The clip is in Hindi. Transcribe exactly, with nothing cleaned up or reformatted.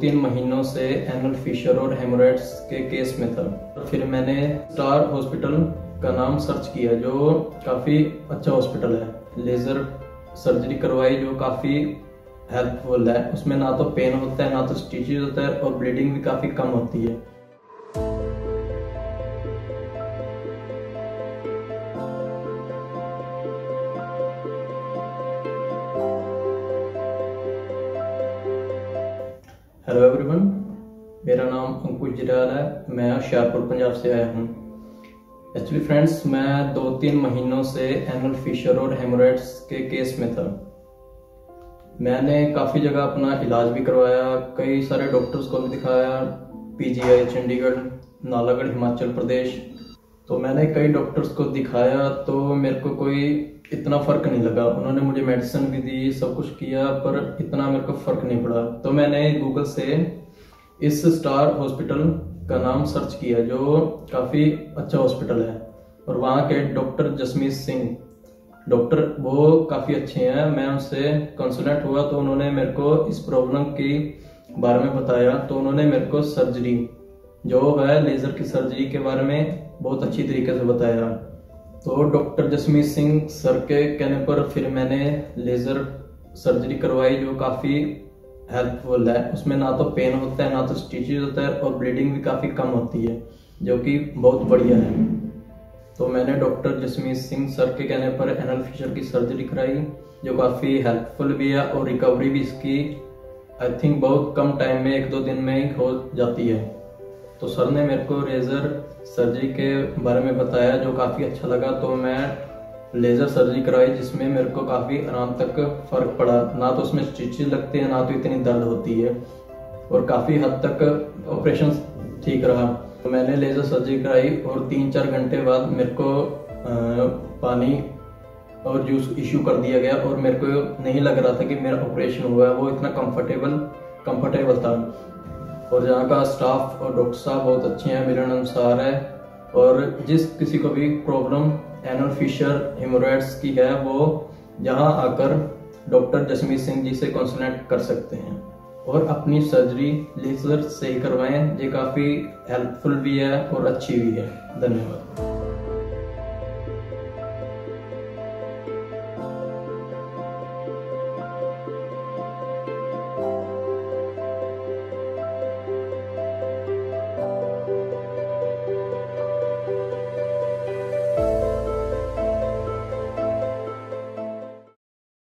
तीन महीनों से एनल फिशर और हेमोरेट्स के केस में था। फिर मैंने स्टार हॉस्पिटल का नाम सर्च किया जो काफ़ी अच्छा हॉस्पिटल है। लेज़र सर्जरी करवाई जो काफ़ी हेल्पफुल है। उसमें ना तो पेन होता है ना तो स्टिचेज होता है और ब्लीडिंग भी काफ़ी कम होती है। हेलो एवरीवन, मेरा नाम अंकुश जराल है। मैं हुशियारपुर पंजाब से आया हूँ। एक्चुअली फ्रेंड्स, मैं दो तीन महीनों से एनल फिशर और हेमोरेट्स के केस में था। मैंने काफ़ी जगह अपना इलाज भी करवाया, कई सारे डॉक्टर्स को भी दिखाया, पीजीआई चंडीगढ़, नालागढ़, हिमाचल प्रदेश। तो मैंने कई डॉक्टर्स को दिखाया तो मेरे को कोई इतना फ़र्क नहीं लगा। उन्होंने मुझे मेडिसिन भी दी, सब कुछ किया, पर इतना मेरे को फ़र्क नहीं पड़ा। तो मैंने गूगल से इस स्टार हॉस्पिटल का नाम सर्च किया जो काफ़ी अच्छा हॉस्पिटल है और वहाँ के डॉक्टर जसमीत सिंह डॉक्टर वो काफ़ी अच्छे हैं। मैं उनसे कंसल्ट हुआ तो उन्होंने मेरे को इस प्रॉब्लम के बारे में बताया। तो उन्होंने मेरे को सर्जरी जो है लेज़र की सर्जरी के बारे में बहुत अच्छी तरीके से बताया। तो डॉक्टर जसमीत सिंह सर के कहने पर फिर मैंने लेज़र सर्जरी करवाई जो काफ़ी हेल्पफुल है। उसमें ना तो पेन होता है ना तो स्टिचेज होता है और ब्लीडिंग भी काफ़ी कम होती है, जो कि बहुत बढ़िया है। तो मैंने डॉक्टर जसमीत सिंह सर के कहने पर एनल फिशर की सर्जरी कराई जो काफ़ी हेल्पफुल भी है और रिकवरी भी इसकी आई थिंक बहुत कम टाइम में, एक दो दिन में ही हो जाती है। तो सर ने मेरे को लेज़र सर्जरी के बारे में बताया जो काफ़ी अच्छा लगा। तो मैं लेज़र सर्जरी कराई जिसमें मेरे को काफ़ी आराम तक फ़र्क पड़ा। ना तो उसमें स्टिचेज लगते हैं ना तो इतनी दर्द होती है और काफ़ी हद तक ऑपरेशन ठीक रहा। तो मैंने लेज़र सर्जरी कराई और तीन चार घंटे बाद मेरे को पानी और जूस इशू कर दिया गया और मेरे को नहीं लग रहा था कि मेरा ऑपरेशन हुआ है। वो इतना कम्फर्टेबल कम्फर्टेबल था और यहाँ का स्टाफ और डॉक्टर साहब बहुत अच्छे हैं, मेरे अनुसार है। और जिस किसी को भी प्रॉब्लम एनल फिशर हेमोरॉइड्स की है वो यहाँ आकर डॉक्टर जसमीत सिंह जी से कंसल्ट कर सकते हैं और अपनी सर्जरी लेज़र से ही करवाएं। ये काफ़ी हेल्पफुल भी है और अच्छी भी है। धन्यवाद।